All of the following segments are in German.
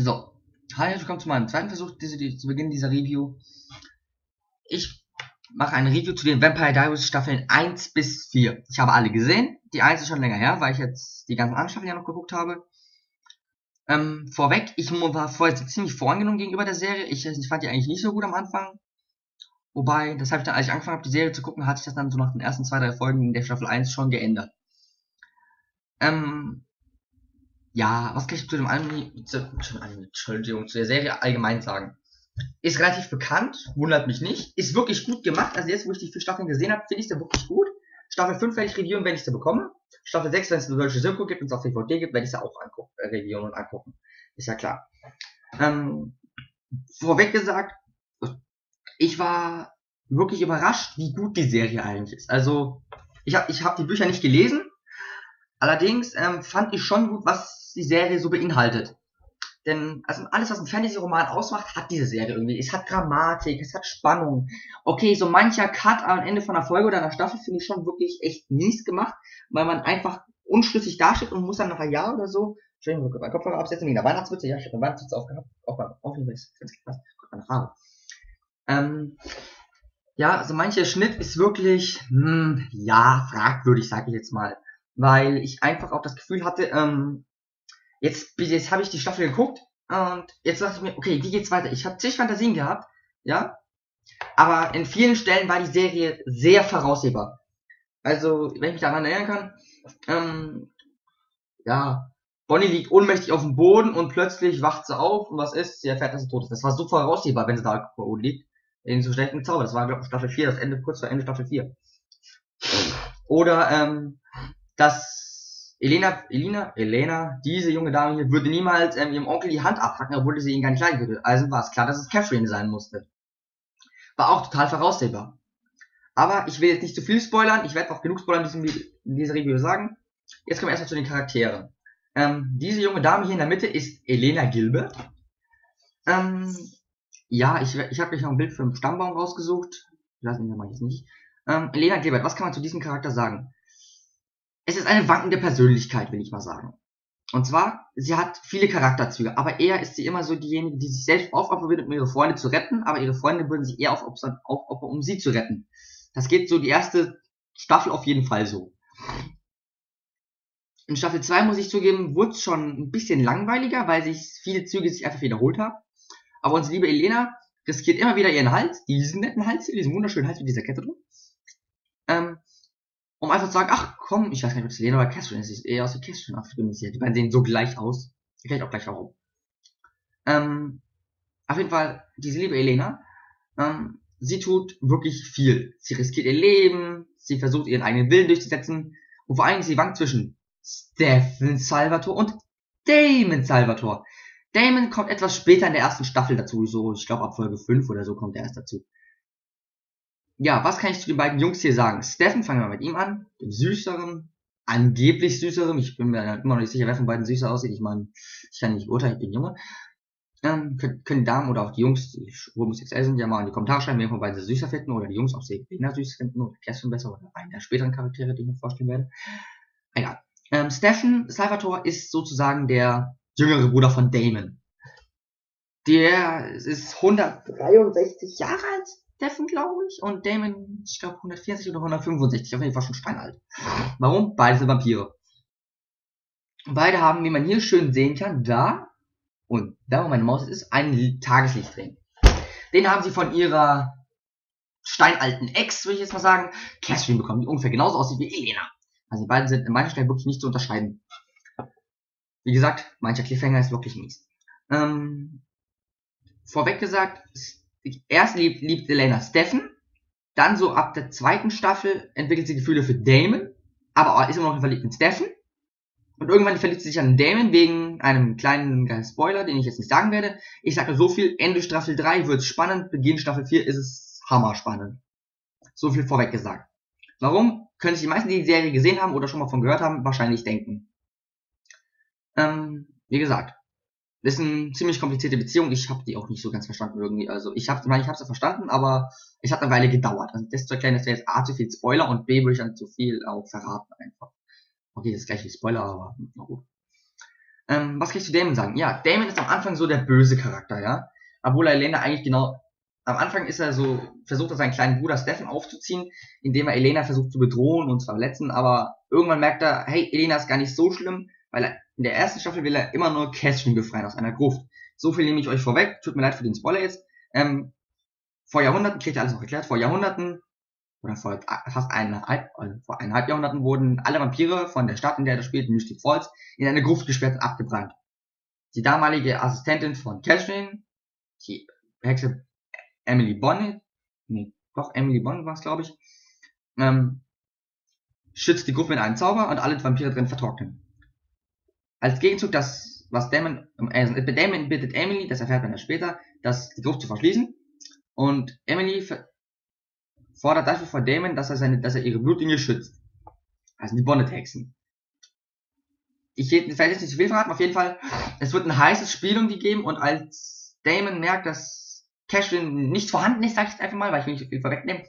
So, hi, willkommen zu meinem zweiten Versuch, zu Beginn dieser Review. Ich mache ein Review zu den Vampire Diaries Staffeln 1 bis 4. Ich habe alle gesehen, die 1 ist schon länger her, weil ich jetzt die ganzen anderen Staffeln ja noch geguckt habe. Vorweg, ich war vorher ziemlich voreingenommen gegenüber der Serie, ich fand die eigentlich nicht so gut am Anfang. Wobei, das habe ich dann, als ich angefangen habe, die Serie zu gucken, hat sich das dann so nach den ersten 2, 3 Folgen der Staffel 1 schon geändert. Ja, was kann ich zu dem Anime, zu der Serie allgemein sagen? Ist relativ bekannt, wundert mich nicht. Ist wirklich gut gemacht, also jetzt, wo ich die 4 Staffeln gesehen habe, finde ich sie wirklich gut. Staffel 5 werde ich reviewen, wenn ich sie bekomme. Staffel 6, wenn es eine deutsche Synchro gibt und es auf DVD gibt, werde ich sie auch reviewen und angucken. Ist ja klar. Vorweg gesagt, ich war wirklich überrascht, wie gut die Serie eigentlich ist. Also, ich hab die Bücher nicht gelesen. Allerdings fand ich schon gut, was die Serie so beinhaltet. Denn also alles, was ein Fantasy-Roman ausmacht, hat diese Serie irgendwie. Es hat Dramatik, es hat Spannung. Okay, so mancher Cut am Ende von einer Folge oder einer Staffel finde ich schon wirklich echt mies gemacht, weil man einfach unschlüssig dasteht und muss dann nach einem Jahr oder so... Entschuldigung, mein Kopfhörer absetzen wegen der Weihnachtsmütze. Ja, ich habe eine Weihnachtsmütze aufgehabt. Auch nicht, das ist krass. Gott, meine Haare. Ja, so mancher Schnitt ist wirklich, ja, fragwürdig, sage ich jetzt mal. Weil ich einfach auch das Gefühl hatte, jetzt habe ich die Staffel geguckt und jetzt dachte ich mir, okay, wie geht's weiter? Ich habe zig Fantasien gehabt, ja, aber in vielen Stellen war die Serie sehr voraussehbar. Also, wenn ich mich daran erinnern kann, ja, Bonnie liegt ohnmächtig auf dem Boden und plötzlich wacht sie auf und was ist? Sie erfährt, dass sie tot ist. Das war so voraussehbar, wenn sie da auf dem Boden liegt, in so schlechtem Zauber. Das war, glaube ich, Staffel 4, das Ende, kurz vor Ende Staffel 4. Oder, dass Elena, diese junge Dame hier, würde niemals ihrem Onkel die Hand abhacken, obwohl sie ihn gar nicht leiden würde. Also war es klar, dass es Katherine sein musste. War auch total voraussehbar. Aber ich will jetzt nicht zu viel spoilern, ich werde auch genug Spoilern in dieser Review sagen. Jetzt kommen wir erstmal zu den Charakteren. Diese junge Dame hier in der Mitte ist Elena Gilbert. Ja, ich habe mich noch ein Bild für einen Stammbaum rausgesucht. Lassen wir mal jetzt nicht. Elena Gilbert, was kann man zu diesem Charakter sagen? Es ist eine wankende Persönlichkeit, will ich mal sagen. Und zwar, sie hat viele Charakterzüge, aber eher ist sie immer so diejenige, die sich selbst aufopfern würde, um ihre Freunde zu retten, aber ihre Freunde würden sich eher aufopfern, um sie zu retten. Das geht so die erste Staffel auf jeden Fall so. In Staffel 2, muss ich zugeben, wurde es schon ein bisschen langweiliger, weil sich viele Züge einfach wiederholt haben. Aber unsere liebe Elena riskiert immer wieder ihren Hals, diesen netten Hals hier, diesen wunderschönen Hals mit dieser Kette drin. Um einfach zu sagen, ach komm, ich weiß nicht, ob es Elena oder Katherine ist, sieht eher aus wie Katherine. Die beiden sehen so gleich aus. Vielleicht auch gleich warum. Auf jeden Fall, diese liebe Elena, sie tut wirklich viel. Sie riskiert ihr Leben, sie versucht ihren eigenen Willen durchzusetzen und vor allem sie wankt zwischen Stefan Salvatore und Damon Salvatore. Damon kommt etwas später in der ersten Staffel dazu, so ich glaube ab Folge 5 oder so kommt er erst dazu. Ja, was kann ich zu den beiden Jungs hier sagen? Stefan, fangen wir mal mit ihm an. Dem süßeren, angeblich süßeren. Ich bin mir immer noch nicht sicher, wer von beiden süßer aussieht. Ich meine, ich kann nicht beurteilen, ich bin Junge. Können Damen oder auch die Jungs, die homosexuell sind, ja mal in die Kommentare schreiben, wer von beiden süßer finden oder die Jungs auch sehr süß finden oder Kerstin besser oder einen der späteren Charaktere, die ich mir vorstellen werde. Egal. Stefan Salvatore ist sozusagen der jüngere Bruder von Damon. Der ist 163 Jahre alt. Stefan, glaube ich, und Damon, ich glaube 164 oder 165, auf jeden Fall schon steinalt. Warum? Beide sind Vampire. Beide haben, wie man hier schön sehen kann, da und da, wo meine Maus ist, einen Tageslichtring. Den haben sie von ihrer steinalten Ex, würde ich jetzt mal sagen, Katherine bekommen, die ungefähr genauso aussieht wie Elena. Also die beiden sind in manchen Stellen wirklich nicht zu unterscheiden. Wie gesagt, mancher Cliffhanger ist wirklich mies. Vorweg gesagt, erst liebt Elena Stefan, dann so ab der zweiten Staffel entwickelt sie Gefühle für Damon, aber ist immer noch verliebt in Stefan. Und irgendwann verliebt sie sich an Damon wegen einem kleinen Spoiler, den ich jetzt nicht sagen werde. Ich sage so viel, Ende Staffel 3 wird spannend, Beginn Staffel 4 ist es hammerspannend. So viel vorweg gesagt. Warum? Können sich die meisten, die die Serie gesehen haben oder schon mal von gehört haben, wahrscheinlich denken. Wie gesagt. Das ist eine ziemlich komplizierte Beziehung, ich habe die auch nicht so ganz verstanden irgendwie, also ich hab's ja verstanden, aber es hat eine Weile gedauert. Also das zu erklären, das wäre jetzt A, zu viel Spoiler und B, würde ich dann zu viel auch verraten einfach. Okay, das ist gleich wie Spoiler, aber na gut. Was kann ich zu Damon sagen? Ja, Damon ist am Anfang so der böse Charakter, ja. Obwohl er Elena eigentlich genau... Am Anfang ist er so, versucht er seinen kleinen Bruder Stefan aufzuziehen, indem er Elena versucht zu bedrohen und zu verletzen, aber irgendwann merkt er, hey, Elena ist gar nicht so schlimm, weil er, in der ersten Staffel will er immer nur Kästchen befreien aus einer Gruft. So viel nehme ich euch vorweg, tut mir leid für den Spoiler jetzt. Vor Jahrhunderten, kriegt ihr alles noch erklärt, vor Jahrhunderten, oder vor fast eineinhalb Jahrhunderten wurden alle Vampire von der Stadt, in der das spielt, Mystic Falls, in eine Gruft gesperrt und abgebrannt. Die damalige Assistentin von Katherine, die Hexe Emily Bonnett war es, glaube ich, schützt die Gruft mit einem Zauber und alle Vampire drin vertrocknen. Als Gegenzug, Damon bittet Emily, das erfährt man ja später, die Gruft zu verschließen. Und Emily fordert dafür von Damon, dass er ihre Blutlinie schützt. Also die Bonnet-Hexen. Ich werde jetzt nicht zu viel verraten, auf jeden Fall, es wird ein heißes Spiel um die geben, und als Damon merkt, dass Katherine nicht vorhanden ist, sage ich jetzt einfach mal, weil ich will nicht so viel vorwegnehmen,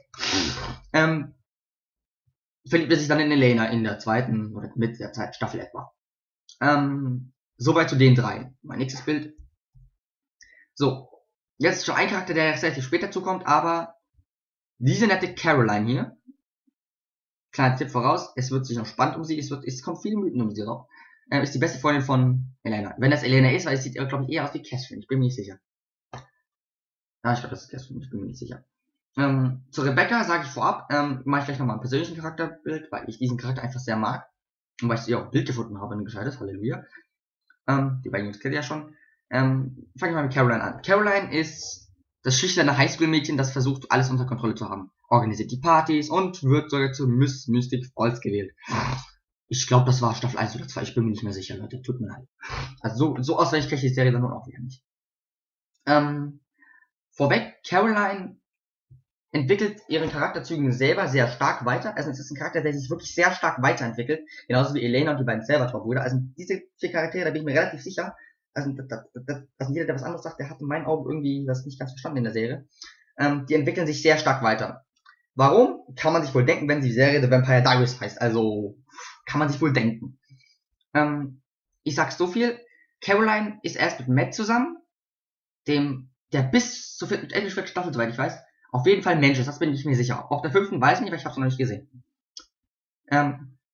verliebt er sich dann in Elena in der zweiten oder mit der zweiten Staffel etwa. Soweit zu den drei. Mein nächstes Bild. So. Jetzt schon ein Charakter, der relativ später zukommt, aber diese nette Caroline hier. Kleiner Tipp voraus, es wird sich noch spannend um sie, es kommt viele Mythen um sie noch. Ist die beste Freundin von Elena. Wenn das Elena ist, weil es sieht, glaube ich, eher aus wie Katherine, ich bin mir nicht sicher. Ja, ich glaube, das ist Katherine, ich bin mir nicht sicher. Zu Rebecca sage ich vorab, mache ich gleich nochmal ein persönlichen Charakterbild, weil ich diesen Charakter einfach sehr mag. Und weil ich sie auch ein Bild gefunden habe, ein gescheites, Halleluja. Die beiden Jungs kennt ihr ja schon. Fange ich mal mit Caroline an. Caroline ist das schüchterne Highschool-Mädchen, das versucht, alles unter Kontrolle zu haben. Organisiert die Partys und wird sogar zu Miss Mystic Falls gewählt. Ich glaube, das war Staffel 1 oder 2. Ich bin mir nicht mehr sicher, Leute. Tut mir leid. Also so auswendig kriege ich die Serie dann auch wieder nicht. Vorweg, Caroline entwickelt ihren Charakterzügen selber sehr stark weiter. Also es ist ein Charakter, der sich wirklich sehr stark weiterentwickelt. Genauso wie Elena und die beiden Salvatore-Brüder. Also diese vier Charaktere, da bin ich mir relativ sicher, also, dass jeder, der was anderes sagt, der hat in meinen Augen irgendwie was nicht ganz verstanden in der Serie. Die entwickeln sich sehr stark weiter. Warum? Kann man sich wohl denken, wenn die Serie The Vampire Diaries heißt. Also, kann man sich wohl denken. Ich sag's so viel. Caroline ist erst mit Matt zusammen, der bis zur vierten Staffel, soweit ich weiß, auf jeden Fall Mensch ist. Das bin ich mir sicher. Auch der fünften weiß ich nicht, weil ich hab's noch nicht gesehen.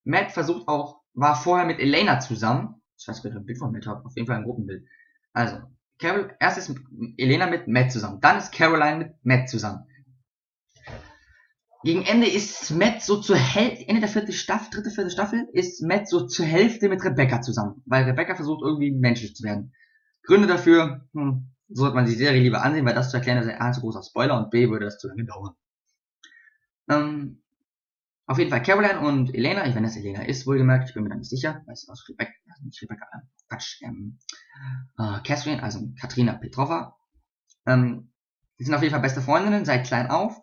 Matt war vorher mit Elena zusammen. Ich weiß nicht, ob ich ein Bild von Matt habe. Auf jeden Fall ein Gruppenbild. Also, erst ist Elena mit Matt zusammen. Dann ist Caroline mit Matt zusammen. Gegen Ende ist Matt so zur Hälfte, Ende der vierte Staffel, ist Matt so zur Hälfte mit Rebecca zusammen. Weil Rebecca versucht, irgendwie menschlich zu werden. Gründe dafür, sollte man die Serie lieber ansehen, weil das zu erklären ist ein A, zu großer Spoiler, und B, würde das zu lange dauern. Auf jeden Fall Caroline und Elena, wenn das Elena ist, wohlgemerkt, ich bin mir da nicht sicher, weil es aus Rebecca, also nicht Rebecca, Quatsch, Katherine, also Katharina Petrova, die sind auf jeden Fall beste Freundinnen, seit klein auf.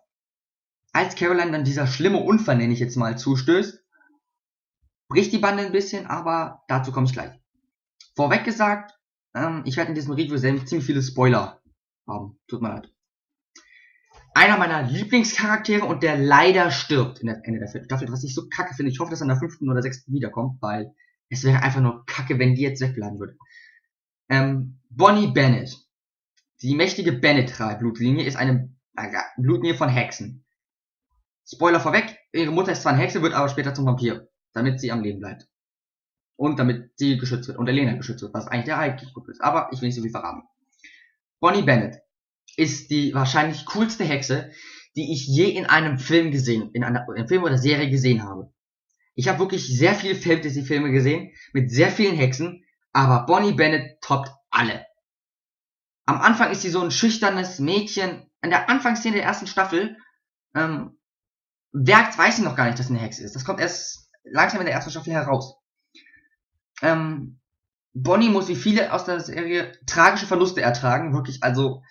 Als Caroline dann dieser schlimme Unfall, nenne ich jetzt mal, zustößt, bricht die Bande ein bisschen, aber dazu komme ich gleich. Vorweg gesagt, ich werde in diesem Review selbst ziemlich viele Spoiler haben, tut mir leid. Einer meiner Lieblingscharaktere und der leider stirbt in der Ende der vierten Staffel, was ich so kacke finde. Ich hoffe, dass er in der fünften oder sechsten wiederkommt, weil es wäre einfach nur kacke, wenn die jetzt wegbleiben würde. Bonnie Bennett. Die mächtige Bennett-Blutlinie ist eine Blutlinie von Hexen. Spoiler vorweg, ihre Mutter ist zwar eine Hexe, wird aber später zum Vampir, damit sie am Leben bleibt. Und damit sie geschützt wird und Elena geschützt wird, was eigentlich der eigentliche Grund ist. Aber ich will nicht so viel verraten. Bonnie Bennett ist die wahrscheinlich coolste Hexe, die ich je in einem Film gesehen, in einem Film oder Serie gesehen habe. Ich habe wirklich sehr viele Fantasy-Filme gesehen, mit sehr vielen Hexen, aber Bonnie Bennett toppt alle. Am Anfang ist sie so ein schüchternes Mädchen, an der Anfangsszene der ersten Staffel, weiß sie noch gar nicht, dass sie eine Hexe ist. Das kommt erst langsam in der ersten Staffel heraus. Bonnie muss wie viele aus der Serie tragische Verluste ertragen, wirklich, also,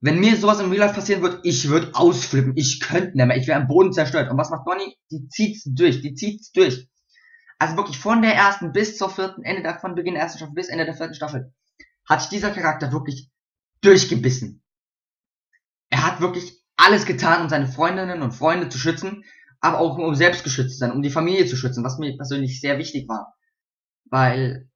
wenn mir sowas im Real Life passieren würde, ich würde ausflippen, ich könnte nicht mehr, ich wäre am Boden zerstört. Und was macht Bonnie? Die zieht's durch, die zieht's durch. Also wirklich von der ersten bis zur vierten, von Beginn der ersten Staffel bis Ende der vierten Staffel, hat sich dieser Charakter wirklich durchgebissen. Er hat wirklich alles getan, um seine Freundinnen und Freunde zu schützen, aber auch um selbst geschützt zu sein, um die Familie zu schützen, was mir persönlich sehr wichtig war. Weil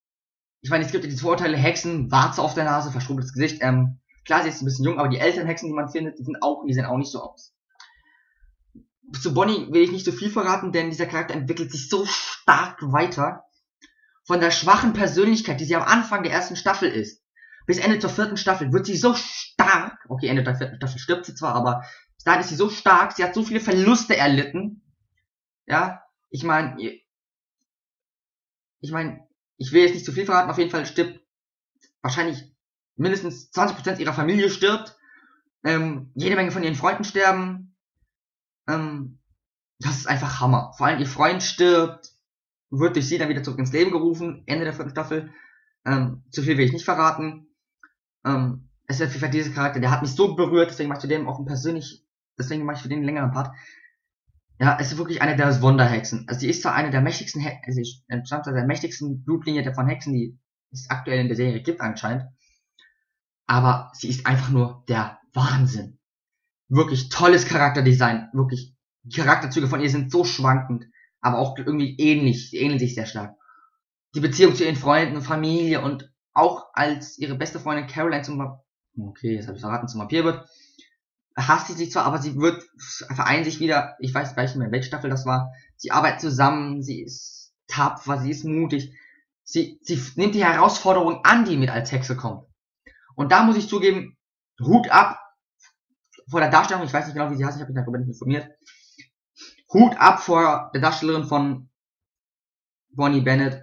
ich meine, es gibt ja diese Vorurteile, Hexen, Warze auf der Nase, verschrumpeltes Gesicht, klar, sie ist ein bisschen jung, aber die Elternhexen, die man findet, die sehen auch nicht so aus. Zu Bonnie will ich nicht so viel verraten, denn dieser Charakter entwickelt sich so stark weiter. Von der schwachen Persönlichkeit, die sie am Anfang der ersten Staffel ist, bis Ende zur vierten Staffel, wird sie so stark, okay, Ende der vierten Staffel stirbt sie zwar, aber bis dahin ist sie so stark, sie hat so viele Verluste erlitten, ja, ich meine, ich will jetzt nicht zu viel verraten, auf jeden Fall stirbt wahrscheinlich mindestens 20% ihrer Familie stirbt, jede Menge von ihren Freunden sterben, das ist einfach Hammer. Vor allem ihr Freund stirbt, wird durch sie dann wieder zurück ins Leben gerufen, Ende der vierten Staffel, zu viel will ich nicht verraten, es ist auf jeden Fall dieser Charakter, der hat mich so berührt, deswegen mache ich für den einen längeren Part. Ja, es ist wirklich eine der Sonderhexen. Also sie ist zwar eine der mächtigsten, sie entstammt der mächtigsten Blutlinie von Hexen, die es aktuell in der Serie gibt anscheinend. Aber sie ist einfach nur der Wahnsinn. Wirklich tolles Charakterdesign. Wirklich, die Charakterzüge von ihr sind so schwankend, aber auch irgendwie ähnlich. Sie ähneln sich sehr stark. Die Beziehung zu ihren Freunden und Familie und auch als ihre beste Freundin Caroline zum Vampir wird, hasst sie sich zwar, aber sie vereinen sich wieder, ich weiß gar nicht mehr, in welcher Staffel das war, sie arbeiten zusammen, sie ist tapfer, sie ist mutig, sie nimmt die Herausforderung an, die mit als Hexe kommt. Und da muss ich zugeben, Hut ab vor der Darstellung, ich weiß nicht genau, wie sie heißt, ich habe mich darüber nicht informiert, Hut ab vor der Darstellerin von Bonnie Bennett,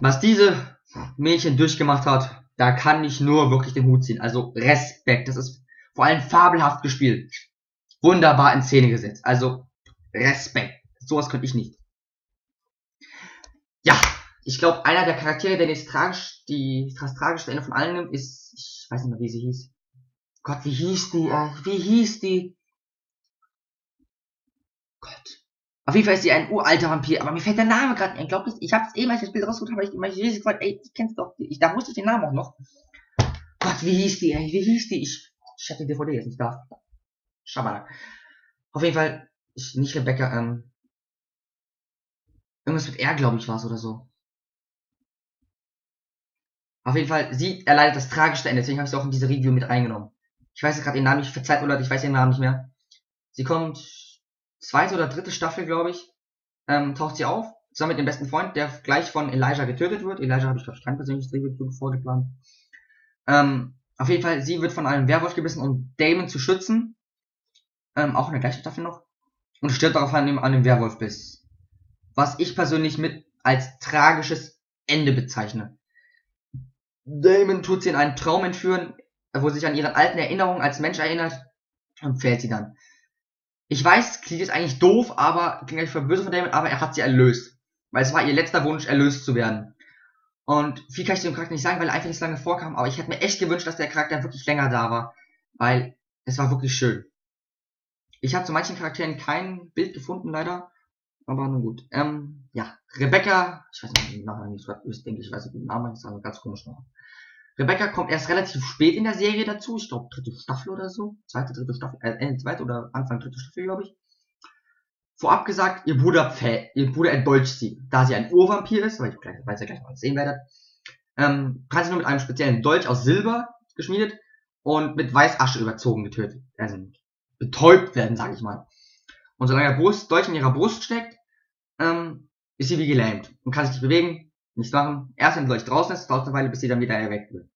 was diese Mädchen durchgemacht hat, da kann ich nur wirklich den Hut ziehen, also Respekt, das ist vor allem fabelhaft gespielt. Wunderbar in Szene gesetzt. Also, Respekt. Sowas könnte ich nicht. Ja, ich glaube, einer der Charaktere, der das tragischste Ende von allen nimmt, ist, ich weiß nicht mehr, wie sie hieß. Gott, wie hieß die? Gott. Auf jeden Fall ist sie ein uralter Vampir, aber mir fällt der Name gerade nicht ein. Glaubt, ich habe es eben, als ich das Bild rausgeholt habe, ich riesig gefragt, ey, du kennst doch, da wusste ich den Namen auch noch. Gott, wie hieß die, ey, wie hieß die? Ich hatte die DVD jetzt nicht da. Schabala. Auf jeden Fall, nicht Rebecca, irgendwas mit R, glaube ich, war es oder so. Auf jeden Fall, sie erleidet das tragischste Ende, deswegen habe ich sie auch in diese Review mit reingenommen. Ich weiß gerade ihren Namen nicht, verzeiht oder ich weiß ihren Namen nicht mehr. Sie kommt, zweite oder dritte Staffel, glaube ich, taucht sie auf, zusammen mit dem besten Freund, der gleich von Elijah getötet wird. Elijah habe ich, glaube ich, kein persönliches Review vorgeplant. Auf jeden Fall, sie wird von einem Werwolf gebissen, um Damon zu schützen. Auch in der gleichen Staffel noch. Und stirbt daraufhin an dem Werwolfbiss. Was ich persönlich mit als tragisches Ende bezeichne. Damon tut sie in einen Traum entführen, wo sie sich an ihre alten Erinnerungen als Mensch erinnert und fällt sie dann. Ich weiß, klingt jetzt eigentlich doof, aber klingt eigentlich böse von Damon, aber er hat sie erlöst. Weil es war ihr letzter Wunsch, erlöst zu werden. Und viel kann ich dem Charakter nicht sagen, weil er einfach nicht so lange vorkam, aber ich hätte mir echt gewünscht, dass der Charakter wirklich länger da war, weil es war wirklich schön. Ich habe zu manchen Charakteren kein Bild gefunden, leider, aber nun gut. Ja, Rebecca, ich weiß nicht, wie den Namen ist, denke ich, weiß nicht, wie den Namen ist, aber ganz komisch noch. Rebecca kommt erst relativ spät in der Serie dazu, ich glaube, dritte Staffel oder so, zweite oder Anfang dritte Staffel, glaube ich. Vorab gesagt, ihr Bruder entdolcht sie, da sie ein Urvampir ist, weil ich weiß ja gleich mal sehen werde, hat sie nur mit einem speziellen Dolch aus Silber geschmiedet und mit Weißasche überzogen getötet, also betäubt werden, sage ich mal. Und solange der Dolch in ihrer Brust steckt, ist sie wie gelähmt und kann sich nicht bewegen, nichts machen. Erst wenn der Dolch draußen ist, dauert eine Weile, bis sie dann wieder erweckt wird.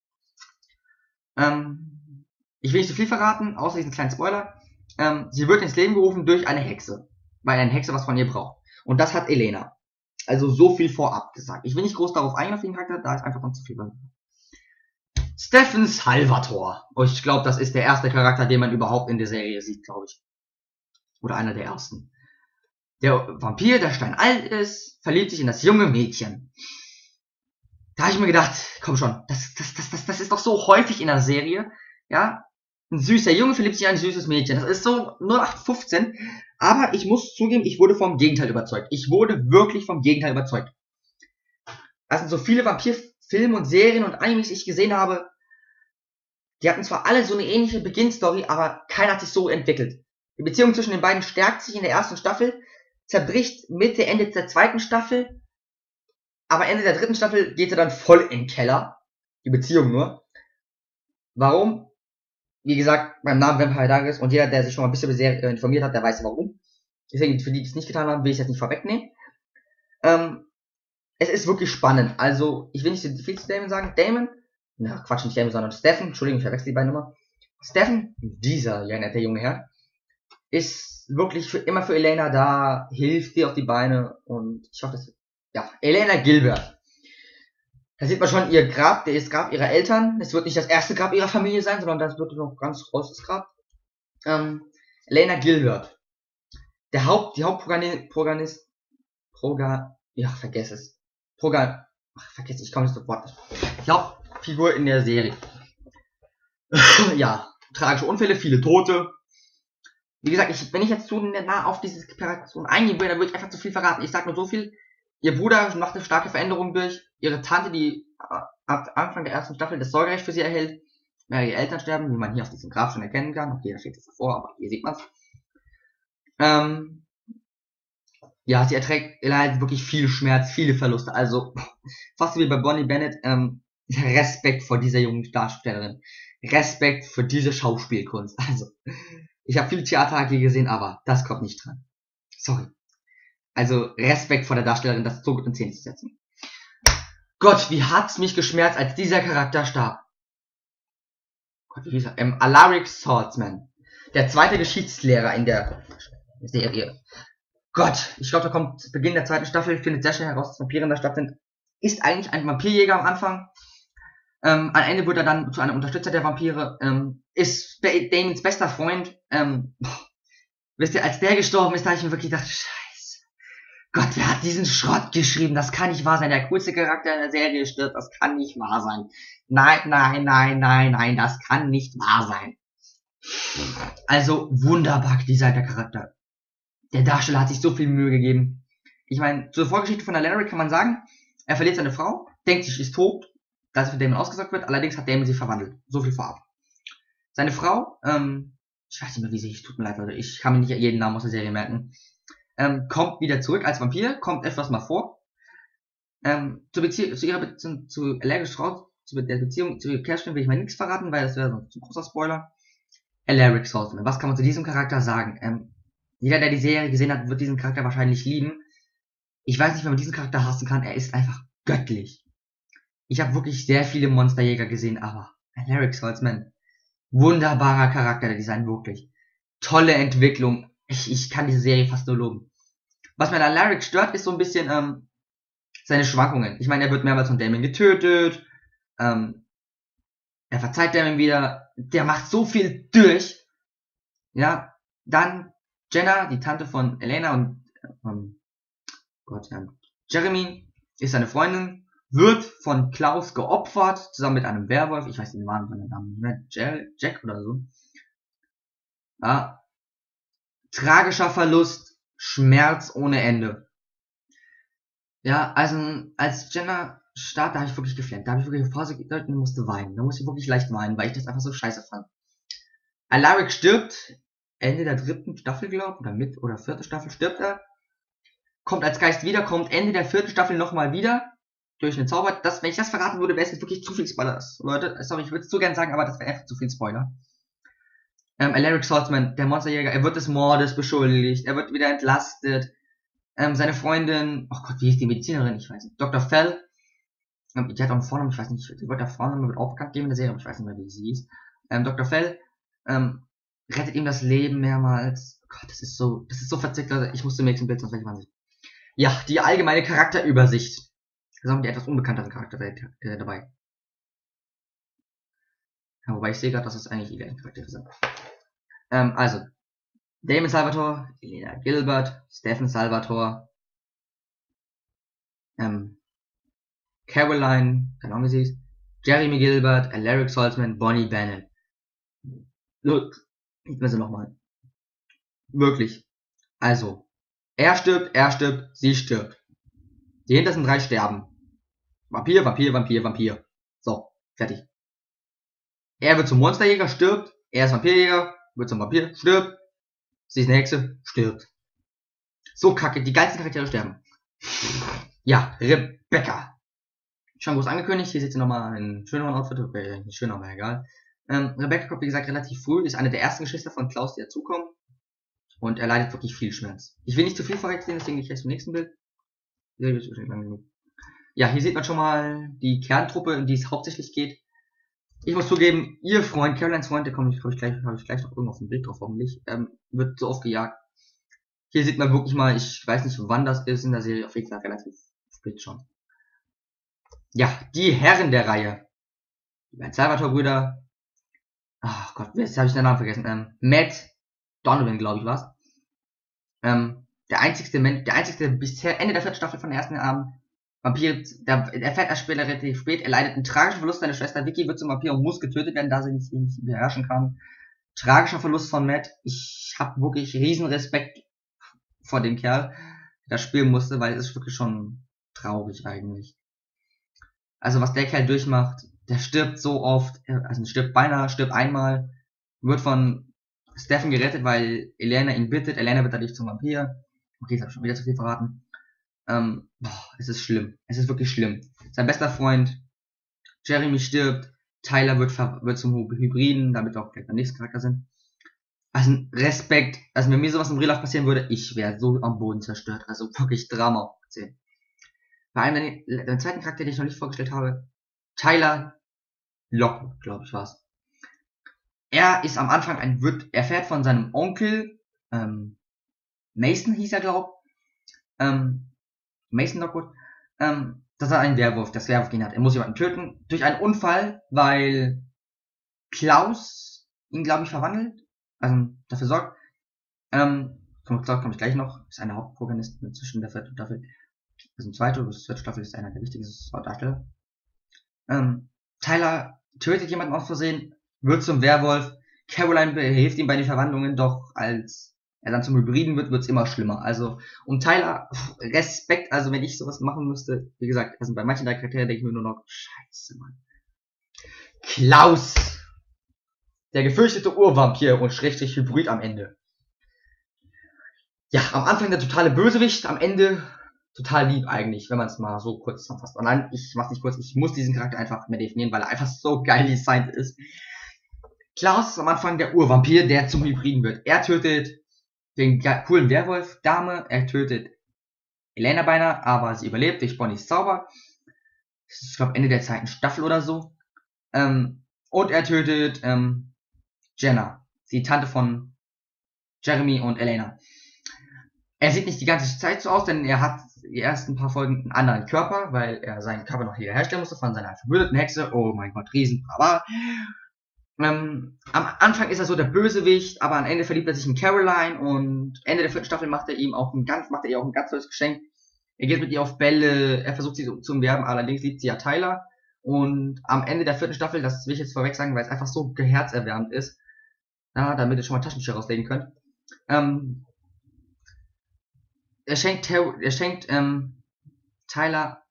Ich will nicht so viel verraten, außer diesen kleinen Spoiler. Sie wird ins Leben gerufen durch eine Hexe. Weil eine Hexe was von ihr braucht. Und das hat Elena. Also so viel vorab gesagt. Ich will nicht groß darauf eingehen auf den Charakter, da ist einfach noch zu viel bei mir. Stefan Salvatore. Und ich glaube, das ist der erste Charakter, den man überhaupt in der Serie sieht, glaube ich. Oder einer der ersten. Der Vampir, der steinalt ist, verliebt sich in das junge Mädchen. Da habe ich mir gedacht, komm schon, das ist doch so häufig in der Serie, ja. Ein süßer Junge verliebt sich in ein süßes Mädchen. Das ist so 0815. Aber ich muss zugeben, ich wurde vom Gegenteil überzeugt. Ich wurde wirklich vom Gegenteil überzeugt. Das sind so viele Vampirfilme und Serien und Animes, die ich gesehen habe. Die hatten zwar alle so eine ähnliche Beginnstory, aber keiner hat sich so entwickelt. Die Beziehung zwischen den beiden stärkt sich in der ersten Staffel, zerbricht Mitte, Ende der zweiten Staffel. Aber Ende der dritten Staffel geht er dann voll in den Keller. Die Beziehung nur. Warum? Wie gesagt, beim Namen Vampire Diaries, und jeder, der sich schon mal ein bisschen informiert hat, der weiß warum. Deswegen, für die, die es nicht getan haben, will ich jetzt nicht vorwegnehmen. Es ist wirklich spannend. Also, ich will nicht so viel zu Damon sagen. Damon, na Quatsch, nicht Damon, sondern Stefan, Entschuldigung, ich verwechsel die beiden nochmal. Stefan, dieser nette junge Herr, ist wirklich immer für Elena da, hilft dir auf die Beine, und ich hoffe, das wird, ja, Elena Gilbert. Da sieht man schon ihr Grab, das Grab ihrer Eltern. Es wird nicht das erste Grab ihrer Familie sein, sondern das wird noch ganz großes Grab. Elena Gilbert. Die Hauptfigur in der Serie. Ja, tragische Unfälle, viele Tote. Wie gesagt, wenn ich jetzt zu nah auf diese Person eingehen würde, dann würde ich einfach zu viel verraten. Ich sag nur so viel. Ihr Bruder macht eine starke Veränderung durch. Ihre Tante, die ab Anfang der ersten Staffel das Sorgerecht für sie erhält. Mehrere Eltern sterben, wie man hier auf diesem Graf schon erkennen kann. Okay, da steht es davor, aber hier sieht man's. Ja, sie erleidet wirklich viel Schmerz, viele Verluste. Also, fast wie bei Bonnie Bennett, Respekt vor dieser jungen Darstellerin. Respekt für diese Schauspielkunst. Also, ich habe viel Theaterhacke gesehen, aber das kommt nicht dran. Sorry. Also, Respekt vor der Darstellerin, das so gut in Szene zu setzen. Gott, wie hat's mich geschmerzt, als dieser Charakter starb. Gott, wie hieß er? Alaric Saltzman. Der zweite Geschichtslehrer in der Serie. Gott, ich glaube, da kommt zu Beginn der zweiten Staffel, findet sehr schnell heraus, dass Vampire in der Stadt sind. Ist eigentlich ein Vampirjäger am Anfang. Am Ende wird er dann zu einem Unterstützer der Vampire. Ist Damons bester Freund. Wisst ihr, als der gestorben ist, habe ich mir wirklich gedacht, Scheiße. Gott, wer hat diesen Schrott geschrieben? Das kann nicht wahr sein. Der coolste Charakter in der Serie stirbt. Das kann nicht wahr sein. Nein. Das kann nicht wahr sein. Also, wunderbar, dieser Charakter. Der Darsteller hat sich so viel Mühe gegeben. Ich meine, zur Vorgeschichte von Alaric kann man sagen, er verliert seine Frau, denkt sich, sie ist tot, dass von Damon ausgesagt wird, allerdings hat Damon sie verwandelt. So viel vorab. Seine Frau, ich weiß nicht mehr, wie sie hieß, tut mir leid, Leute, ich kann mir nicht jeden Namen aus der Serie merken, kommt wieder zurück als Vampir, kommt etwas mal vor, zu ihrer Beziehung will ich mal nichts verraten, weil das wäre so ein zu großer Spoiler. Alaric Saltzman, was kann man zu diesem Charakter sagen? Jeder, der die Serie gesehen hat, wird diesen Charakter wahrscheinlich lieben. Ich weiß nicht, wie man diesen Charakter hassen kann. Er ist einfach göttlich. Ich habe wirklich sehr viele Monsterjäger gesehen, aber Alaric Saltzman, wunderbarer Charakter, der Design wirklich. Tolle Entwicklung. Ich kann diese Serie fast nur loben. Was mir an Alaric stört, ist so ein bisschen seine Schwankungen. Ich meine, er wird mehrmals von Damon getötet. Er verzeiht Damon wieder. Der macht so viel durch. Ja, dann Jenna, die Tante von Elena und Jeremy, ist seine Freundin, wird von Klaus geopfert, zusammen mit einem Werwolf, ich weiß nicht, den Namen, Jack oder so. Ja. Tragischer Verlust, Schmerz ohne Ende. Ja, also als Jenna starb, da habe ich wirklich geflennt, da habe ich wirklich eine Pause gedeutet und musste weinen. Da musste ich wirklich leicht weinen, weil ich das einfach so scheiße fand. Alaric stirbt. Ende der dritten Staffel, glaube ich, oder vierte Staffel stirbt er. Kommt als Geist wieder, kommt Ende der vierten Staffel nochmal wieder. Durch einen Zauber. Das, wenn ich das verraten würde, wäre es jetzt wirklich zu viel Spoiler. Leute, sorry, ich würde es so gern sagen, aber das wäre einfach zu viel Spoiler. Alaric Saltzman, der Monsterjäger, er wird des Mordes beschuldigt, er wird wieder entlastet. Seine Freundin, oh Gott, wie hieß die Medizinerin? Ich weiß nicht. Dr. Fell. Die hat auch einen Vornamen, ich weiß nicht, die wird der Vorname wird auch bekannt geben in der Serie, aber ich weiß nicht mehr, wie sie hieß. Dr. Fell, rettet ihm das Leben mehrmals. Oh Gott, das ist so verzwickt, Leute. Ich musste mir zum Bild, sonst werde ich wahnsinnig. Ja, die allgemeine Charakterübersicht. Da sind die etwas unbekannteren Charaktere dabei. Ja, wobei ich sehe gerade, dass es eigentlich die Charaktere sind. Also, Damon Salvatore, Elena Gilbert, Stefan Salvatore, Caroline, keine Ahnung wie sie ist, Jeremy Gilbert, Alaric Saltzman, Bonnie Bennett. Look, ich will sie nochmal. Wirklich. Also, er stirbt, sie stirbt. Die hintersten drei sterben. Vampir. So, fertig. Er wird zum Monsterjäger, stirbt. Er ist Vampirjäger, wird zum Vampir, stirbt. Sie ist eine Hexe, stirbt. So kacke, die geilsten Charaktere sterben. Ja, Rebecca. Schon groß angekündigt, hier seht ihr nochmal einen schöneren Outfit, okay, nicht schöner, aber egal. Rebecca kommt, wie gesagt, relativ früh, ist eine der ersten Geschwister von Klaus, die dazukommen. Und er leidet wirklich viel Schmerz. Ich will nicht zu viel vorwegziehen, deswegen gehe ich jetzt zum nächsten Bild. Ja, hier sieht man schon mal die Kerntruppe, um die es hauptsächlich geht. Ich muss zugeben, ihr Freund, Carolines Freund, der kommt, habe ich gleich noch irgendwo auf dem Bild drauf, hoffentlich, wird so oft gejagt. Hier sieht man wirklich mal, ich weiß nicht, wann das ist in der Serie, auf jeden Fall relativ spät schon. Ja, die Herren der Reihe. Die beiden Salvatore-Brüder. Ach Gott, jetzt habe ich den Namen vergessen. Matt Donovan, glaube ich, war's. Der einzigste bisher Ende der vierten Staffel von der ersten Vampir, der erfährt er später relativ spät, er leidet einen tragischen Verlust seiner Schwester Vicky, wird zum Vampir und muss getötet werden, da sie ihn nicht beherrschen kann. Tragischer Verlust von Matt. Ich habe wirklich riesen Respekt vor dem Kerl, der das spielen musste, weil es ist wirklich schon traurig eigentlich. Also was der Kerl durchmacht, der stirbt so oft, also stirbt einmal, wird von Stefan gerettet, weil Elena ihn bittet, Elena wird dadurch zum Vampir. Okay, jetzt habe ich schon wieder zu viel verraten. Es ist schlimm. Es ist wirklich schlimm. Sein bester Freund Jeremy stirbt. Tyler wird zum Hybriden, damit auch gleich der nächste Charakter sind. Also Respekt. Also wenn mir sowas im Real Life passieren würde, ich wäre so am Boden zerstört. Also wirklich Drama. Bei einem der zweiten Charakter, den ich noch nicht vorgestellt habe, Tyler Lockwood, glaube ich, war's. Er ist am Anfang er fährt von seinem Onkel, Mason hieß er, glaube ich, Mason Lockwood, dass er einen Werwolf, das Werwolf-Gen hat. Er muss jemanden töten durch einen Unfall, weil Klaus ihn, glaube ich, verwandelt, also dafür sorgt. Klaus komme ich gleich noch, ist einer der Hauptprotagonisten zwischen der vierten Staffel, also zweite bis vierte Staffel ist einer der wichtigsten Darsteller. Tyler tötet jemanden aus Versehen, wird zum Werwolf, Caroline hilft ihm bei den Verwandlungen, doch als er dann zum Hybriden wird, wird's immer schlimmer. Also, um Tyler, Respekt, also wenn ich sowas machen müsste, wie gesagt, also bei manchen der Charaktere denke ich mir nur noch, scheiße, Mann. Klaus! Der gefürchtete Urvampir und schrägstrich Hybrid am Ende. Ja, am Anfang der totale Bösewicht, am Ende total lieb eigentlich, wenn man es mal so kurz zusammenfasst. Und nein, ich mach's nicht kurz, ich muss diesen Charakter einfach mehr definieren, weil er einfach so geil designt ist. Klaus ist am Anfang der Urvampir, der zum Hybriden wird. Er tötet den coolen Werwolf-Dame, er tötet Elena beinahe, aber sie überlebt durch Bonnies Zauber. Das ist, ich glaube, Ende der zweiten Staffel oder so. Und er tötet Jenna, die Tante von Jeremy und Elena. Er sieht nicht die ganze Zeit so aus, denn er hat die ersten paar Folgen einen anderen Körper, weil er seinen Körper noch herstellen musste von seiner verbündeten Hexe. Oh mein Gott, riesen Brava. Am Anfang ist er so der Bösewicht, aber am Ende verliebt er sich in Caroline und Ende der vierten Staffel macht er ihr auch ein ganz tolles Geschenk. Er geht mit ihr auf Bälle, er versucht sie zu umwerben, allerdings liebt sie ja Tyler. Und am Ende der vierten Staffel, das will ich jetzt vorweg sagen, weil es einfach so herzerwärmend ist, na, damit ihr schon mal Taschentücher rauslegen könnt. Er schenkt Tyler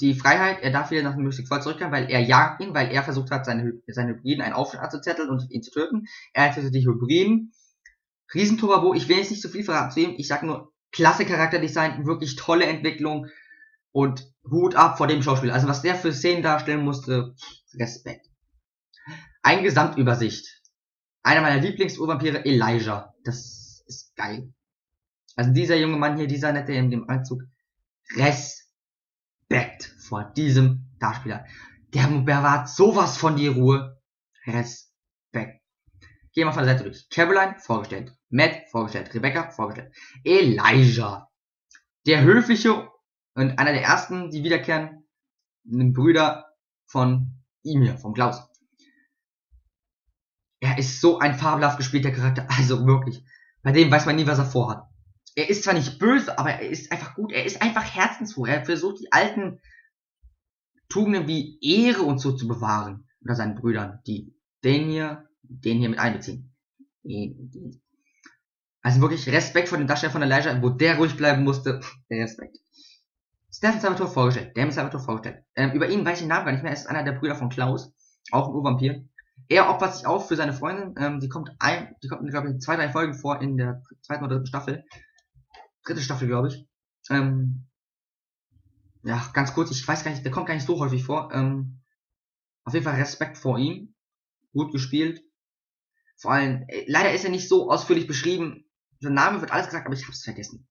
die Freiheit, er darf wieder nach dem Mystic Falls zurückkehren, weil er jagt ihn, weil er versucht hat, seine Hybriden einen Aufstand anzuzetteln und ihn zu töten. Er tötet die Hybriden. Riesenturabo, ich will jetzt nicht so viel verraten zu ihm, ich sag nur, klasse Charakterdesign, wirklich tolle Entwicklung und Hut ab vor dem Schauspieler. Also was der für Szenen darstellen musste, Respekt. Eine Gesamtübersicht. Einer meiner Lieblings-Urvampire, Elijah. Das ist geil. Also dieser junge Mann hier, dieser Nette in dem Anzug, Respekt vor diesem Darspieler. Der bewahrt sowas von die Ruhe. Respekt. Gehen wir von der Seite durch. Caroline vorgestellt. Matt vorgestellt. Rebecca vorgestellt. Elijah. Der höfliche und einer der ersten, die wiederkehren, ein Brüder von ihm hier, vom Klaus. Er ist so ein fabelhaft gespielter Charakter. Also wirklich. Bei dem weiß man nie, was er vorhat. Er ist zwar nicht böse, aber er ist einfach gut. Er ist einfach herzensfroh. Er versucht, die alten Tugenden wie Ehre und so zu bewahren. Oder seinen Brüdern, die den hier mit einbeziehen. Also wirklich Respekt vor dem Darsteller von Elijah, wo der ruhig bleiben musste. Respekt. Stefan Salvatore vorgestellt. Damon Salvatore vorgestellt. Über ihn weiß ich den Namen gar nicht mehr. Er ist einer der Brüder von Klaus. Auch ein Urvampir. Er opfert sich auf für seine Freundin. Die kommt, glaube ich, in 2, 3 Folgen vor in der zweiten oder dritten Staffel. Dritte Staffel, glaube ich. ja, ganz kurz, ich weiß gar nicht, der kommt gar nicht so häufig vor. Auf jeden Fall Respekt vor ihm. Gut gespielt. Vor allem, leider ist er nicht so ausführlich beschrieben. Der Name wird alles gesagt, aber ich hab's vergessen.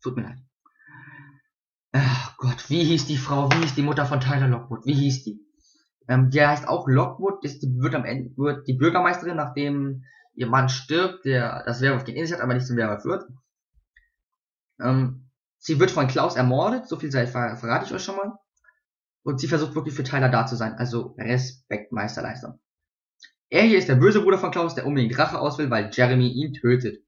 Tut mir leid. Ach Gott, wie hieß die Frau? Wie hieß die Mutter von Tyler Lockwood? Wie hieß die? Die heißt auch Lockwood, ist, wird am Ende, wird die Bürgermeisterin, nachdem ihr Mann stirbt, der das Werwolf gegen ihn hat, aber nicht zum Werwolf wird. Sie wird von Klaus ermordet, so viel sei verrate ich euch schon mal. Und sie versucht wirklich für Tyler da zu sein, also Respekt, Meisterleistung. Er hier ist der böse Bruder von Klaus, der unbedingt Rache aus will, weil Jeremy ihn tötet.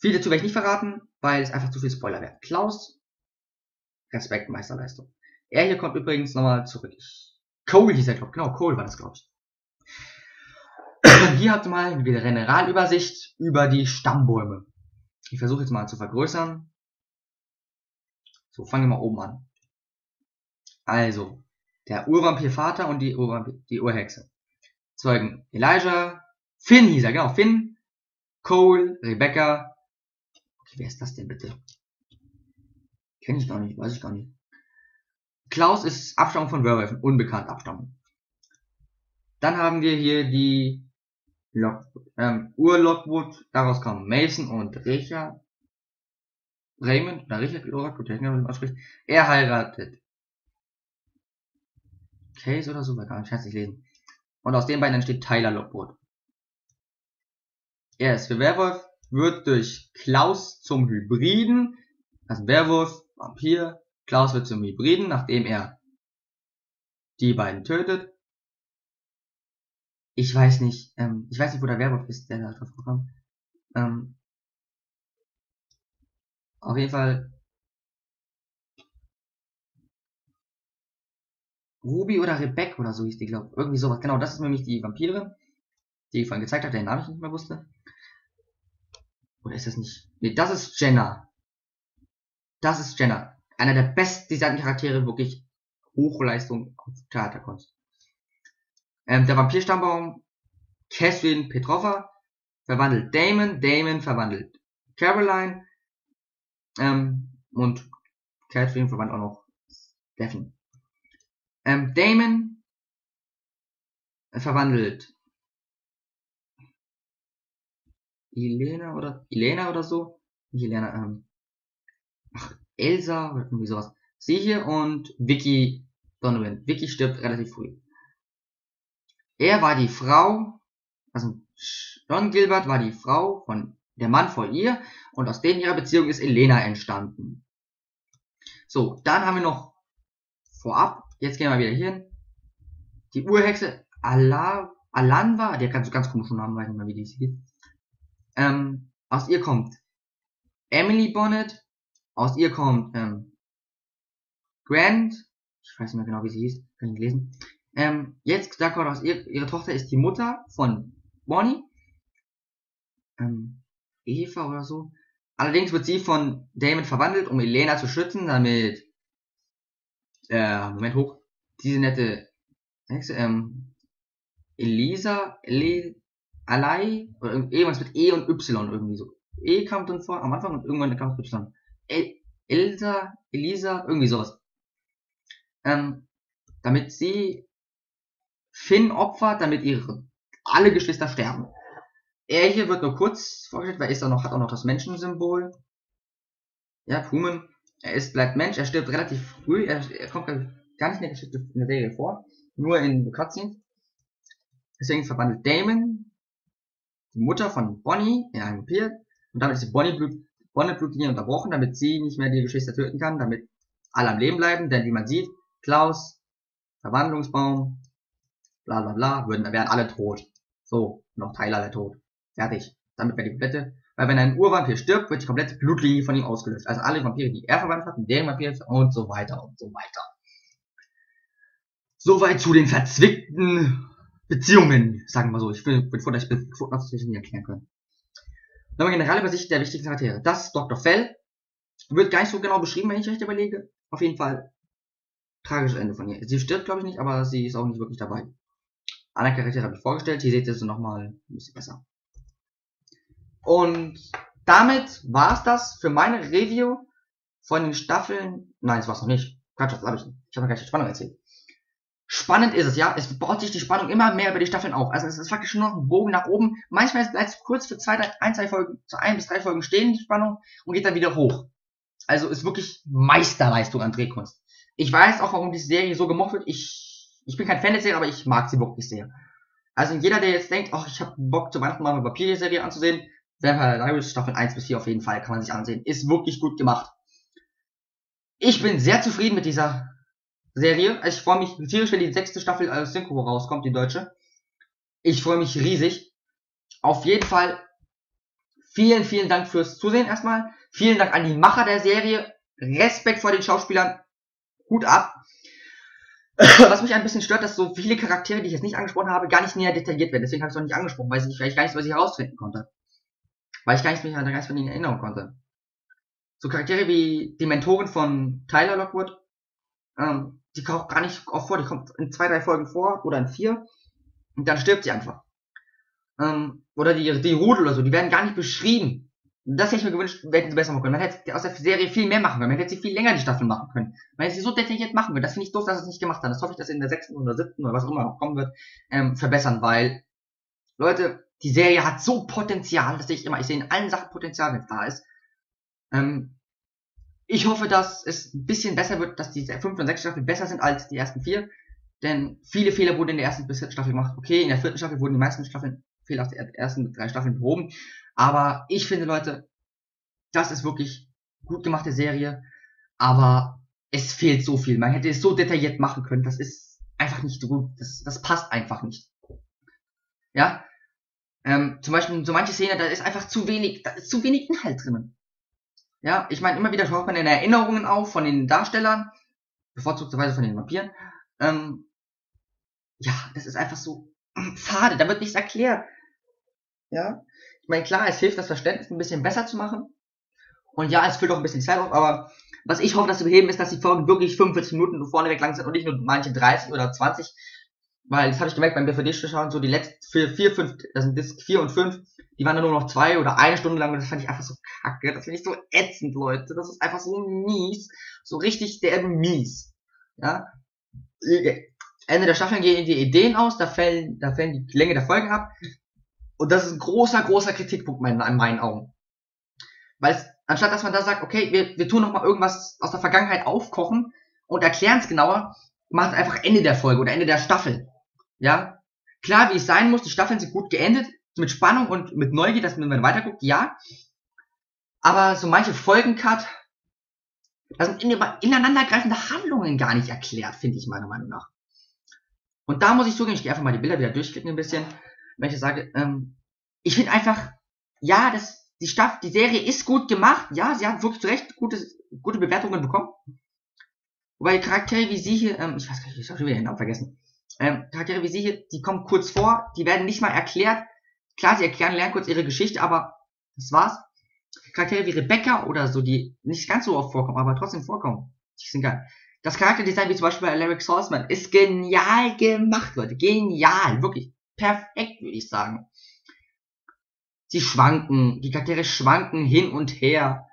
Viel dazu werde ich nicht verraten, weil es einfach zu viel Spoiler wäre. Klaus, Respekt, Meisterleistung. Er hier kommt übrigens nochmal zurück. Kol hieß er, glaube ich. Genau, Kol war das, glaube ich. Hier habt ihr mal eine Generalübersicht über die Stammbäume. Ich versuche jetzt mal zu vergrößern. So, fangen wir mal oben an. Also, der Urvampir-Vater und die Urhexe. Zeugen Elijah, Finn hieß er, genau, Finn, Kol, Rebecca. Okay, wer ist das denn bitte? Kenne ich gar nicht, weiß ich gar nicht. Klaus ist Abstammung von Werwölfen, unbekannt Abstammung. Dann haben wir hier die Ur-Lockwood, daraus kommen Mason und Richard. Raymond, oder Richard Lockwood, der Engländer ausspricht, er heiratet. Case oder so, gar nicht, kann ich nicht lesen. Und aus den beiden entsteht Tyler Lockwood. Er ist für Werwolf, wird durch Klaus zum Hybriden, also Werwolf, Vampir. Klaus wird zum Hybriden, nachdem er die beiden tötet. Ich weiß nicht, wo der Werwolf ist, der da drauf kommt. Auf jeden Fall. Ruby oder Rebecca oder so hieß die, glaube ich. Irgendwie sowas. Genau, das ist nämlich die Vampire, die ich vorhin gezeigt habe, deren Namen ich nicht mehr wusste. Oder ist das nicht? Nee, das ist Jenna. Das ist Jenna. Einer der bestdesignten Charaktere, wirklich Hochleistung auf Theaterkunst. Der Vampirstammbaum, Katherine Petrova, verwandelt Damon, Damon verwandelt Caroline, und Katherine verwandelt auch noch Stefan. Damon verwandelt Elena oder so. Nicht Elena, Elsa oder irgendwie sowas. Sie hier und Vicky Donovan. Vicky stirbt relativ früh. Er war die Frau, also Don Gilbert war die Frau von der Mann vor ihr und aus denen ihrer Beziehung ist Elena entstanden. So, dann haben wir noch vorab, jetzt gehen wir wieder hier hin, die Urhexe Alanva, die hat ganz komischen Namen, weiß nicht mal wie die hieß. Aus ihr kommt Emily Bennett. Aus ihr kommt Grant, ich weiß nicht mehr genau wie sie hieß, kann ich nicht lesen. Jetzt da kommt aus ihr, ihre Tochter ist die Mutter von Bonnie, Eva oder so. Allerdings wird sie von Damon verwandelt, um Elena zu schützen, damit Moment hoch, diese nette Hexe, Elisa, Alai oder irgendwas mit E und Y irgendwie so. E kam dann vor am Anfang und irgendwann kam es Y. Elisa, irgendwie sowas. Damit sie Finn opfert, damit alle Geschwister sterben. Er hier wird nur kurz vorgestellt, weil er hat auch noch das Menschensymbol. Ja, Pumen. Bleibt Mensch, er stirbt relativ früh, er kommt gar nicht in der Geschichte in der Regel vor, nur in Cutscenes. Deswegen verwandelt Damon die Mutter von Bonnie in einen Vampir und damit ist die Bonnie-Blutlinie unterbrochen, damit sie nicht mehr die Geschwister töten kann, damit alle am Leben bleiben, denn wie man sieht, Klaus, Verwandlungsbaum, bla bla bla, wären alle tot. So, noch Tyler der tot. Fertig. Damit wäre die komplette, weil wenn ein Urvampir stirbt, wird die komplette Blutlinie von ihm ausgelöscht. Also alle Vampire, die er verwandt hat, deren Vampire und so weiter und so weiter. Soweit zu den verzwickten Beziehungen, sagen wir mal so. Ich bin froh, dass ich das nicht erklären kann. Nochmal Generalübersicht der wichtigsten Charaktere. Das ist Dr. Fell. Wird gar nicht so genau beschrieben, wenn ich recht überlege. Auf jeden Fall. Tragisches Ende von ihr. Sie stirbt, glaube ich, nicht, aber sie ist auch nicht wirklich dabei. Andere Charaktere habe ich vorgestellt. Hier seht ihr sie nochmal ein bisschen besser. Und damit war es das für meine Review von den Staffeln... Nein, das war's noch nicht. Quatsch, das habe ich nicht. Ich habe mir gleich die Spannung erzählt. Spannend ist es, ja. Es baut sich die Spannung immer mehr über die Staffeln auf. Also es ist faktisch nur noch ein Bogen nach oben. Manchmal bleibt es kurz für ein bis drei Folgen stehen, die Spannung, und geht dann wieder hoch. Also ist wirklich Meisterleistung an Drehkunst. Ich weiß auch, warum diese Serie so gemocht wird. Ich bin kein Fan der Serie, aber ich mag sie wirklich sehr. Also jeder, der jetzt denkt, ach, ich habe Bock, zu Weihnachten mal eine Vampir-Serie anzusehen, Vampire Diaries Staffel 1 bis 4 auf jeden Fall, kann man sich ansehen. Ist wirklich gut gemacht. Ich bin sehr zufrieden mit dieser Serie. Ich freue mich tierisch, wenn die 6. Staffel aus Synchro rauskommt, die deutsche. Ich freue mich riesig. Auf jeden Fall vielen, vielen Dank fürs Zusehen erstmal. Vielen Dank an die Macher der Serie. Respekt vor den Schauspielern. Hut ab. Was mich ein bisschen stört, dass so viele Charaktere, die ich jetzt nicht angesprochen habe, gar nicht näher detailliert werden. Deswegen habe ich es auch nicht angesprochen, weil ich vielleicht gar nichts, was ich herausfinden konnte. Weil ich gar nichts von ihnen erinnern konnte. So Charaktere wie die Mentorin von Tyler Lockwood, die kommt auch gar nicht oft vor, die kommt in 2, 3 Folgen vor oder in 4 und dann stirbt sie einfach. Oder die Rudel oder so, die werden gar nicht beschrieben. Das hätte ich mir gewünscht, hätten sie besser machen können. Man hätte aus der Serie viel mehr machen können, man hätte sie viel länger die Staffeln machen können. Man hätte sie so detailliert machen können, das finde ich doof, dass sie es nicht gemacht haben. Das hoffe ich, dass sie in der 6. oder 7. oder was auch immer noch kommen wird, verbessern, weil, Leute, die Serie hat so Potenzial, das sehe ich immer. Ich sehe in allen Sachen Potenzial, wenn es da ist. Ich hoffe, dass es ein bisschen besser wird, dass die 5. und 6. Staffel besser sind als die ersten 4. Denn viele Fehler wurden in der 1. bis 4. Staffel gemacht. Okay, in der 4. Staffel wurden die meisten Fehler aus der ersten 3 Staffeln behoben. Aber ich finde, Leute, das ist wirklich gut gemachte Serie. Aber es fehlt so viel. Man hätte es so detailliert machen können. Das ist einfach nicht gut. Das passt einfach nicht. Ja? Zum Beispiel so manche Szene, da ist einfach zu wenig Inhalt drinnen. Ja, ich meine, immer wieder taucht man in Erinnerungen auf von den Darstellern, bevorzugterweise von den Vampiren. Ja, das ist einfach so schade, da wird nichts erklärt. Ja, ich meine, klar, es hilft, das Verständnis ein bisschen besser zu machen. Und ja, es füllt auch ein bisschen Zeit auf, aber was ich hoffe, dass sie beheben, ist, dass die Folgen wirklich 45 Minuten vorneweg lang sind und nicht nur manche 30 oder 20. Weil, das habe ich gemerkt beim DVD-Schauen, so die letzten 4, 5, das sind Disc 4 und 5, die waren dann nur noch 2 oder 1 Stunde lang und das fand ich einfach so kacke, das finde ich so ätzend, Leute, das ist einfach so mies, so richtig sehr mies, ja. Ende der Staffel gehen die Ideen aus, da fällen die Länge der Folgen ab und das ist ein großer, großer Kritikpunkt in meinen Augen. Weil es, anstatt dass man da sagt, okay, wir tun nochmal irgendwas aus der Vergangenheit aufkochen und erklären es genauer, macht einfach Ende der Folge oder Ende der Staffel. Ja, klar, wie es sein muss, die Staffeln sind gut geendet, mit Spannung und mit Neugier, dass man weiterguckt, ja. Aber so manche Folgencut, da sind ineinandergreifende Handlungen gar nicht erklärt, finde ich meiner Meinung nach. Und da muss ich zugeben, ich gehe einfach mal die Bilder wieder durchklicken ein bisschen, wenn ich sage, ich finde einfach, ja, die Serie ist gut gemacht, ja, sie hat wirklich zu Recht gute Bewertungen bekommen. Wobei Charaktere wie sie hier, ich weiß gar nicht, ich habe schon wieder den Namen vergessen, Charaktere wie sie hier, die kommen kurz vor, die werden nicht mal erklärt. Klar, sie lernen kurz ihre Geschichte, aber das war's. Charaktere wie Rebecca oder so, die nicht ganz so oft vorkommen, aber trotzdem vorkommen. Die sind geil. Das Charakterdesign, wie zum Beispiel bei Alaric Saltzman, ist genial gemacht, Leute. Genial, wirklich. Perfekt, würde ich sagen. Sie schwanken, die Charaktere schwanken hin und her.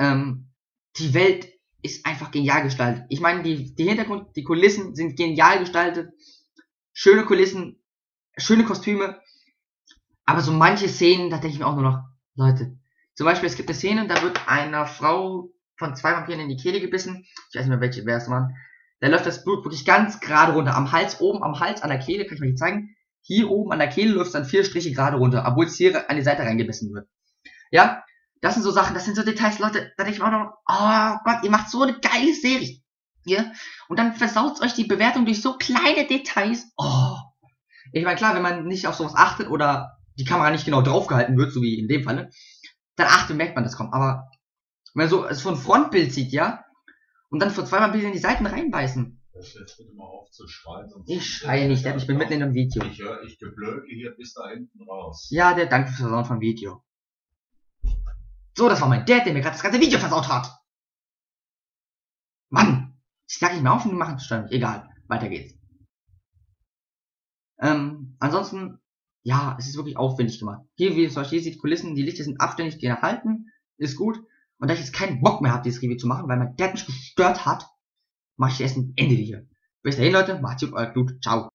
Die Welt ist einfach genial gestaltet. Ich meine, die Kulissen sind genial gestaltet. Schöne Kulissen, schöne Kostüme. Aber so manche Szenen, da denke ich mir auch nur noch, Leute. Zum Beispiel, es gibt eine Szene, da wird einer Frau von 2 Vampiren in die Kehle gebissen. Ich weiß nicht mehr, wer es waren. Da läuft das Blut wirklich ganz gerade runter. Am Hals, oben am Hals, an der Kehle, kann ich euch zeigen. Hier oben an der Kehle läuft es dann 4 Striche gerade runter, obwohl es hier an die Seite reingebissen wird. Ja, das sind so Sachen, das sind so Details, Leute. Da denke ich mir auch noch, oh Gott, ihr macht so eine geile Serie. Ja? Und dann versaut euch die Bewertung durch so kleine Details. Oh. Ich meine, klar, wenn man nicht auf sowas achtet oder die Kamera nicht genau draufgehalten wird, so wie in dem Fall, ne? Dann merkt man das kaum. Aber wenn man so es von Frontbild sieht, ja, und dann von 2 Bildern in die Seiten reinbeißen. Jetzt bitte mal auf zu schreien, sonst ich schreie nicht, ich bin mitten in einem Video. Ich geblöke hier bis da hinten raus. Ja, der Dank für Versauen vom Video. So, das war mein Dad, der mir gerade das ganze Video versaut hat. Mann, ich sag nicht mehr auf und die machen es ständig. Egal, weiter geht's. Ansonsten. Ja, es ist wirklich aufwendig gemacht. Hier, wie es hier sieht, Kulissen, die Lichter sind abständig gehalten, ist gut. Und da ich jetzt keinen Bock mehr habe, dieses Review zu machen, weil mein Dad mich gestört hat, mache ich erst ein Ende hier. Bis dahin, Leute, macht's gut, euer Blut, ciao.